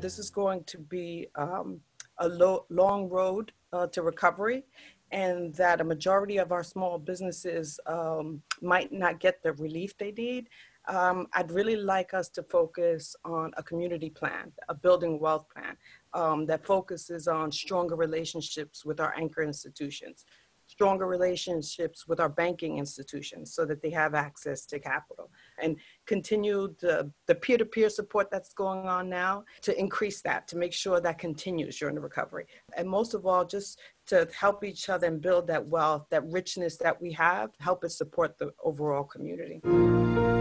this is going to be a long road to recovery, and that a majority of our small businesses might not get the relief they need. I'd really like us to focus on a community plan, a building wealth plan that focuses on stronger relationships with our anchor institutions, stronger relationships with our banking institutions so that they have access to capital, and continue the peer-to-peer support that's going on now to increase that, to make sure that continues during the recovery. And most of all, just to help each other and build that wealth, that richness that we have, help us support the overall community.